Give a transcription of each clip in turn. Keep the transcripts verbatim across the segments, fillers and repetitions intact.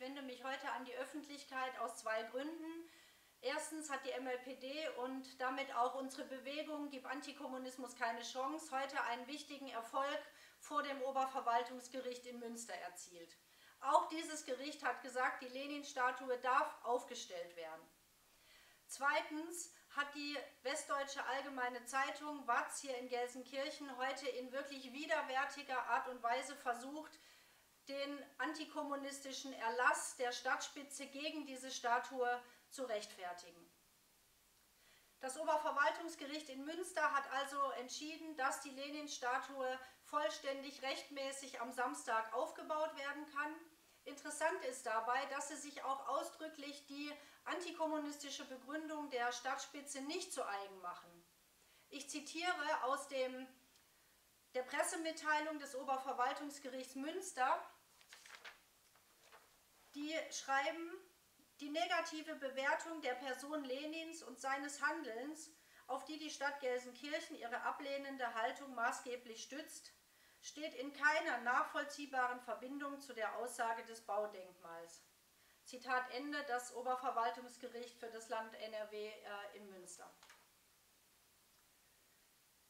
Ich wende mich heute an die Öffentlichkeit aus zwei Gründen. Erstens hat die M L P D und damit auch unsere Bewegung Gib Antikommunismus keine Chance heute einen wichtigen Erfolg vor dem Oberverwaltungsgericht in Münster erzielt. Auch dieses Gericht hat gesagt, die Lenin-Statue darf aufgestellt werden. Zweitens hat die Westdeutsche Allgemeine Zeitung W A Z hier in Gelsenkirchen heute in wirklich widerwärtiger Art und Weise versucht, den antikommunistischen Erlass der Stadtspitze gegen diese Statue zu rechtfertigen. Das Oberverwaltungsgericht in Münster hat also entschieden, dass die Lenin-Statue vollständig rechtmäßig am Samstag aufgebaut werden kann. Interessant ist dabei, dass sie sich auch ausdrücklich die antikommunistische Begründung der Stadtspitze nicht zu eigen machen. Ich zitiere aus dem, der Pressemitteilung des Oberverwaltungsgerichts Münster, die schreiben: Die negative Bewertung der Person Lenins und seines Handelns, auf die die Stadt Gelsenkirchen ihre ablehnende Haltung maßgeblich stützt, steht in keiner nachvollziehbaren Verbindung zu der Aussage des Baudenkmals. Zitat Ende, das Oberverwaltungsgericht für das Land N R W äh, in Münster.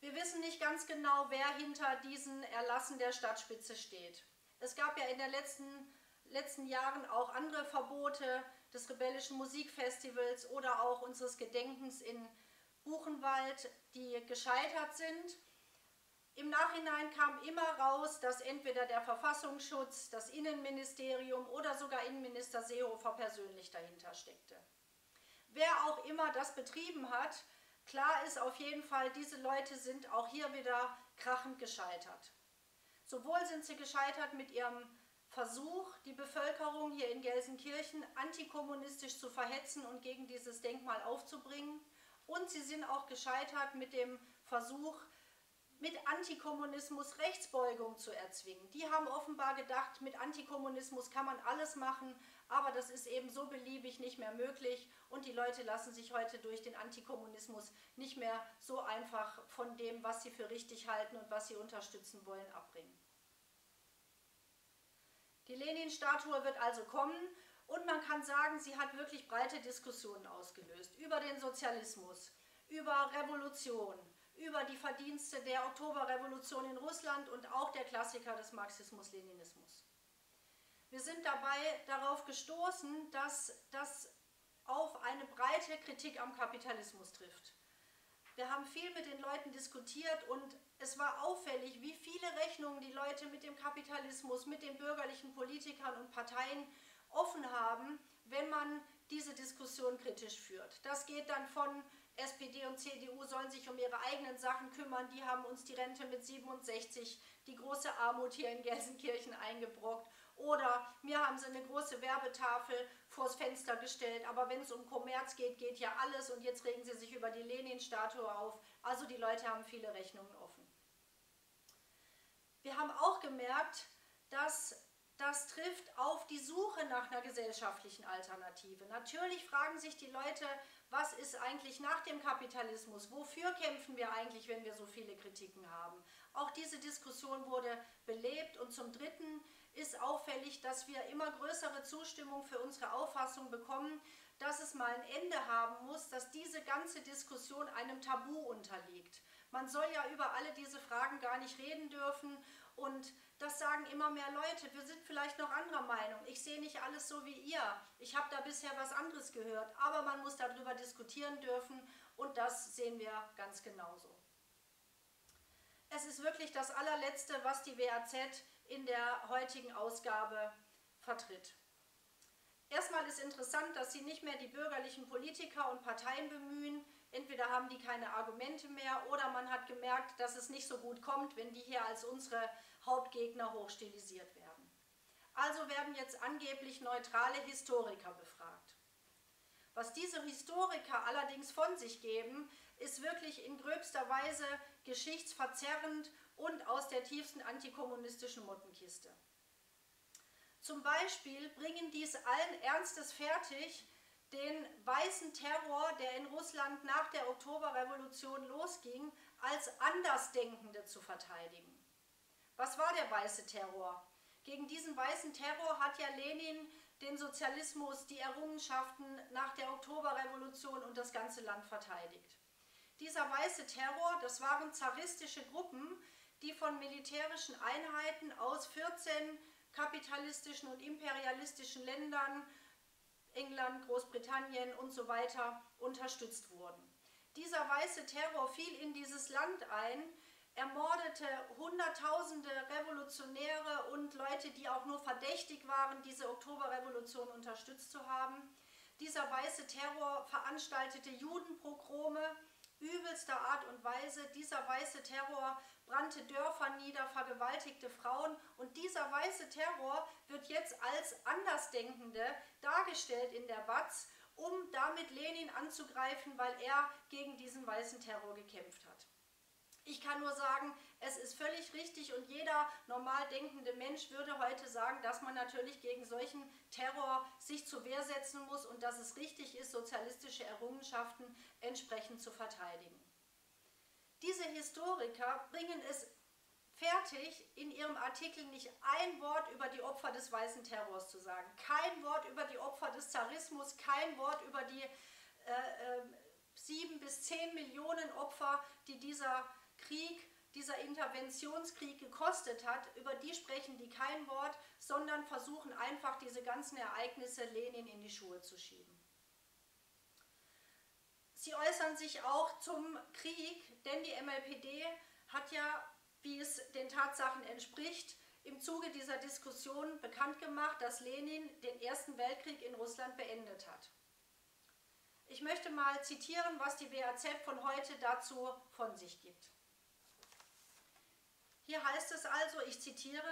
Wir wissen nicht ganz genau, wer hinter diesen Erlassen der Stadtspitze steht. Es gab ja in den letzten, letzten Jahren auch andere Verbote des rebellischen Musikfestivals oder auch unseres Gedenkens in Buchenwald, die gescheitert sind. Im Nachhinein kam immer raus, dass entweder der Verfassungsschutz, das Innenministerium oder sogar Innenminister Seehofer persönlich dahinter steckte. Wer auch immer das betrieben hat, klar ist auf jeden Fall, diese Leute sind auch hier wieder krachend gescheitert. Sowohl sind sie gescheitert mit ihrem Versuch, die Bevölkerung hier in Gelsenkirchen antikommunistisch zu verhetzen und gegen dieses Denkmal aufzubringen. Und sie sind auch gescheitert mit dem Versuch, mit Antikommunismus Rechtsbeugung zu erzwingen. Die haben offenbar gedacht, mit Antikommunismus kann man alles machen, aber das ist eben so beliebig nicht mehr möglich und die Leute lassen sich heute durch den Antikommunismus nicht mehr so einfach von dem, was sie für richtig halten und was sie unterstützen wollen, abbringen. Die Lenin-Statue wird also kommen und man kann sagen, sie hat wirklich breite Diskussionen ausgelöst über den Sozialismus, über Revolution, über die Verdienste der Oktoberrevolution in Russland und auch der Klassiker des Marxismus-Leninismus. Wir sind dabei darauf gestoßen, dass das auf eine breite Kritik am Kapitalismus trifft. Wir haben viel mit den Leuten diskutiert und es war auffällig, wie viele Rechnungen die Leute mit dem Kapitalismus, mit den bürgerlichen Politikern und Parteien offen haben, wenn man diese Diskussion kritisch führt. Das geht dann von S P D und C D U sollen sich um ihre eigenen Sachen kümmern, die haben uns die Rente mit siebenundsechzig, die große Armut hier in Gelsenkirchen eingebrockt. Oder mir haben sie eine große Werbetafel vors Fenster gestellt, aber wenn es um Kommerz geht, geht ja alles und jetzt regen sie sich über die Lenin-Statue auf. Also die Leute haben viele Rechnungen offen. Wir haben auch gemerkt, dass das trifft auf die Suche nach einer gesellschaftlichen Alternative. Natürlich fragen sich die Leute, was ist eigentlich nach dem Kapitalismus? Wofür kämpfen wir eigentlich, wenn wir so viele Kritiken haben? Auch diese Diskussion wurde belebt und zum Dritten ist auffällig, dass wir immer größere Zustimmung für unsere Auffassung bekommen, dass es mal ein Ende haben muss, dass diese ganze Diskussion einem Tabu unterliegt. Man soll ja über alle diese Fragen gar nicht reden dürfen und das sagen immer mehr Leute. Wir sind vielleicht noch anderer Meinung. Ich sehe nicht alles so wie ihr. Ich habe da bisher was anderes gehört, aber man muss darüber diskutieren dürfen und das sehen wir ganz genauso. Es ist wirklich das allerletzte, was die W A Z in der heutigen Ausgabe vertritt. Erstmal ist interessant, dass sie nicht mehr die bürgerlichen Politiker und Parteien bemühen. Entweder haben die keine Argumente mehr oder man hat gemerkt, dass es nicht so gut kommt, wenn die hier als unsere Hauptgegner hochstilisiert werden. Also werden jetzt angeblich neutrale Historiker befragt. Was diese Historiker allerdings von sich geben, ist wirklich in gröbster Weise geschichtsverzerrend und aus der tiefsten antikommunistischen Mottenkiste. Zum Beispiel bringen dies allen Ernstes fertig, den weißen Terror, der in Russland nach der Oktoberrevolution losging, als Andersdenkende zu verteidigen. Was war der weiße Terror? Gegen diesen weißen Terror hat ja Lenin den Sozialismus, die Errungenschaften nach der Oktoberrevolution und das ganze Land verteidigt. Dieser weiße Terror, das waren zaristische Gruppen, die von militärischen Einheiten aus vierzehn kapitalistischen und imperialistischen Ländern, England, Großbritannien und so weiter, unterstützt wurden. Dieser weiße Terror fiel in dieses Land ein, ermordete Hunderttausende Revolutionäre und Leute, die auch nur verdächtig waren, diese Oktoberrevolution unterstützt zu haben. Dieser weiße Terror veranstaltete Judenpogrome übelster Art und Weise. Dieser weiße Terror brannte Dörfer nieder, vergewaltigte Frauen. Und dieser weiße Terror wird jetzt als Andersdenkende dargestellt in der B A Z, um damit Lenin anzugreifen, weil er gegen diesen weißen Terror gekämpft hat. Ich kann nur sagen, es ist völlig richtig und jeder normal denkende Mensch würde heute sagen, dass man natürlich gegen solchen Terror sich zur Wehr setzen muss und dass es richtig ist, sozialistische Errungenschaften entsprechend zu verteidigen. Diese Historiker bringen es fertig, in ihrem Artikel nicht ein Wort über die Opfer des weißen Terrors zu sagen, kein Wort über die Opfer des Zarismus, kein Wort über die äh, äh, sieben bis zehn Millionen Opfer, die dieser Krieg, dieser Interventionskrieg gekostet hat, über die sprechen die kein Wort, sondern versuchen einfach diese ganzen Ereignisse Lenin in die Schuhe zu schieben. Sie äußern sich auch zum Krieg, denn die M L P D hat ja, wie es den Tatsachen entspricht, im Zuge dieser Diskussion bekannt gemacht, dass Lenin den Ersten Weltkrieg in Russland beendet hat. Ich möchte mal zitieren, was die B A Z von heute dazu von sich gibt. Hier heißt es also, ich zitiere,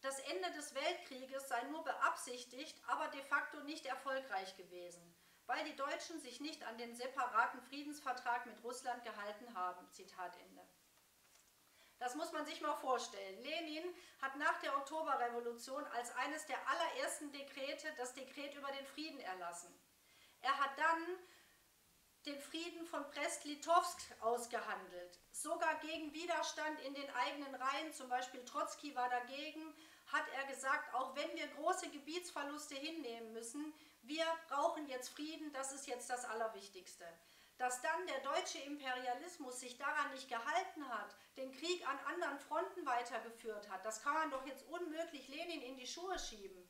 das Ende des Weltkrieges sei nur beabsichtigt, aber de facto nicht erfolgreich gewesen, weil die Deutschen sich nicht an den separaten Friedensvertrag mit Russland gehalten haben. Zitat Ende. Das muss man sich mal vorstellen. Lenin hat nach der Oktoberrevolution als eines der allerersten Dekrete das Dekret über den Frieden erlassen. Er hat dann den Frieden von Brest-Litowsk ausgehandelt, sogar gegen Widerstand in den eigenen Reihen, zum Beispiel Trotzki war dagegen, hat er gesagt, auch wenn wir große Gebietsverluste hinnehmen müssen, wir brauchen jetzt Frieden, das ist jetzt das Allerwichtigste. Dass dann der deutsche Imperialismus sich daran nicht gehalten hat, den Krieg an anderen Fronten weitergeführt hat, das kann man doch jetzt unmöglich Lenin in die Schuhe schieben.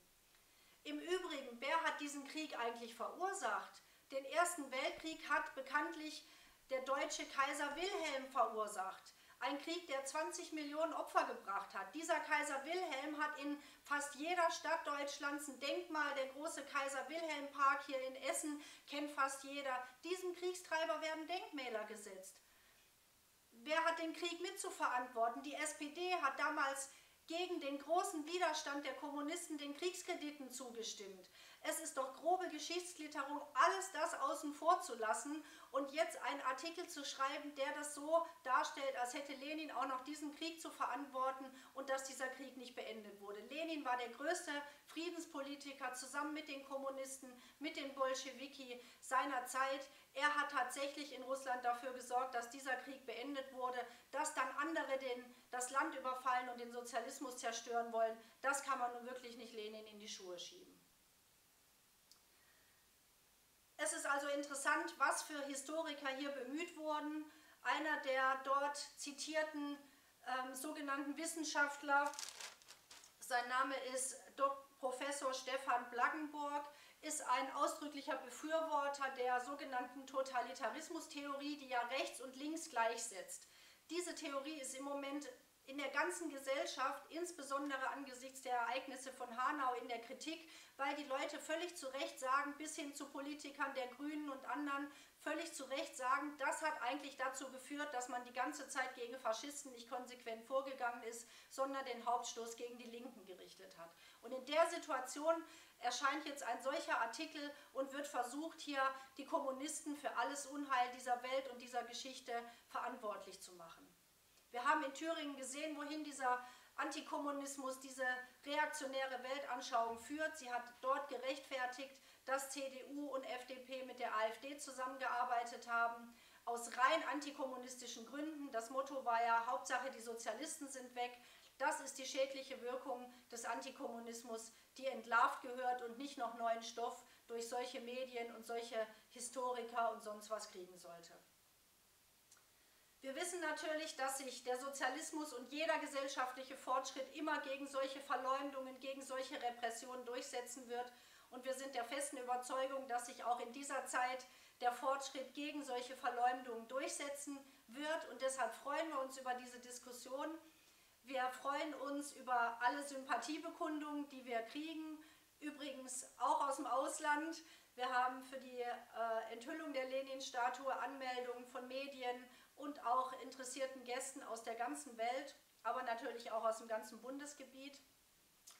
Im Übrigen, wer hat diesen Krieg eigentlich verursacht? Den Ersten Weltkrieg hat bekanntlich der deutsche Kaiser Wilhelm verursacht. Ein Krieg, der zwanzig Millionen Opfer gebracht hat. Dieser Kaiser Wilhelm hat in fast jeder Stadt Deutschlands ein Denkmal. Der große Kaiser Wilhelm Park hier in Essen kennt fast jeder. Diesem Kriegstreiber werden Denkmäler gesetzt. Wer hat den Krieg mitzuverantworten? Die S P D hat damals gegen den großen Widerstand der Kommunisten den Kriegskrediten zugestimmt. Es ist doch grobe Geschichtsklitterung, alles das außen vor zu lassen und jetzt einen Artikel zu schreiben, der das so darstellt, als hätte Lenin auch noch diesen Krieg zu verantworten und dass dieser Krieg nicht beendet wurde. Lenin war der größte Friedenspolitiker zusammen mit den Kommunisten, mit den Bolschewiki seiner Zeit. Er hat tatsächlich in Russland dafür gesorgt, dass dieser Krieg beendet wurde, dass dann andere den, das Land überfallen und den Sozialismus zerstören wollen, das kann man nun wirklich nicht Lenin in die Schuhe schieben. Es ist also interessant, was für Historiker hier bemüht wurden. Einer der dort zitierten ähm, sogenannten Wissenschaftler, sein Name ist Professor Stefan Blagenburg, ist ein ausdrücklicher Befürworter der sogenannten Totalitarismus-Theorie, die ja rechts und links gleichsetzt. Diese Theorie ist im Moment in der ganzen Gesellschaft, insbesondere angesichts der Ereignisse von Hanau, in der Kritik, weil die Leute völlig zu Recht sagen, bis hin zu Politikern der Grünen und anderen, völlig zu Recht sagen, das hat eigentlich dazu geführt, dass man die ganze Zeit gegen Faschisten nicht konsequent vorgegangen ist, sondern den Hauptstoß gegen die Linken gerichtet hat. Und in der Situation erscheint jetzt ein solcher Artikel und wird versucht, hier die Kommunisten für alles Unheil dieser Welt und dieser Geschichte verantwortlich zu machen. Wir haben in Thüringen gesehen, wohin dieser Antikommunismus, diese reaktionäre Weltanschauung führt. Sie hat dort gerechtfertigt, dass C D U und F D P mit der A F D zusammengearbeitet haben, aus rein antikommunistischen Gründen. Das Motto war ja, Hauptsache die Sozialisten sind weg. Das ist die schädliche Wirkung des Antikommunismus, die entlarvt gehört und nicht noch neuen Stoff durch solche Medien und solche Historiker und sonst was kriegen sollte. Wir wissen natürlich, dass sich der Sozialismus und jeder gesellschaftliche Fortschritt immer gegen solche Verleumdungen, gegen solche Repressionen durchsetzen wird. Und wir sind der festen Überzeugung, dass sich auch in dieser Zeit der Fortschritt gegen solche Verleumdungen durchsetzen wird. Und deshalb freuen wir uns über diese Diskussion. Wir freuen uns über alle Sympathiebekundungen, die wir kriegen, übrigens auch aus dem Ausland. Wir haben für die äh, Enthüllung der Lenin-Statue Anmeldungen von Medien und auch interessierten Gästen aus der ganzen Welt, aber natürlich auch aus dem ganzen Bundesgebiet.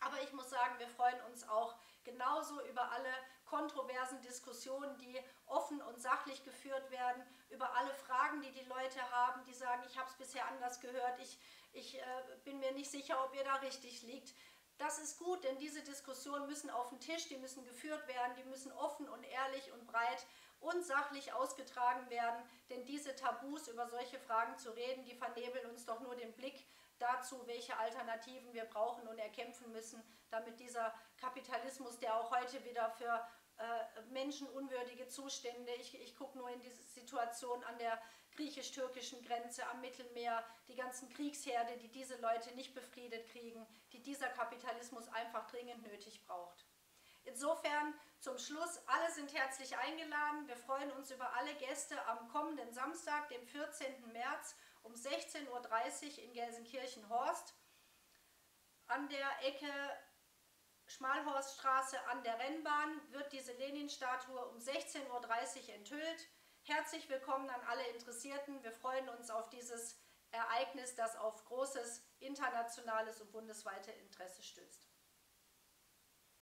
Aber ich muss sagen, wir freuen uns auch genauso über alle kontroversen Diskussionen, die offen und sachlich geführt werden, über alle Fragen, die die Leute haben, die sagen, ich habe es bisher anders gehört, ich, ich äh, bin mir nicht sicher, ob ihr da richtig liegt. Das ist gut, denn diese Diskussionen müssen auf den Tisch, die müssen geführt werden, die müssen offen und ehrlich und breit und sachlich ausgetragen werden, denn diese Tabus, über solche Fragen zu reden, die vernebeln uns doch nur den Blick dazu, welche Alternativen wir brauchen und erkämpfen müssen, damit dieser Kapitalismus, der auch heute wieder für äh, menschenunwürdige Zustände, ich, ich gucke nur in diese Situation an der griechisch-türkischen Grenze, am Mittelmeer, die ganzen Kriegsherde, die diese Leute nicht befriedet kriegen, die dieser Kapitalismus einfach dringend nötig braucht. Insofern zum Schluss, alle sind herzlich eingeladen. Wir freuen uns über alle Gäste am kommenden Samstag, dem vierzehnten März um sechzehn Uhr dreißig in Gelsenkirchen-Horst an der Ecke Schmalhorststraße an der Rennbahn wird diese Lenin-Statue um sechzehn Uhr dreißig enthüllt. Herzlich willkommen an alle Interessierten. Wir freuen uns auf dieses Ereignis, das auf großes internationales und bundesweites Interesse stößt.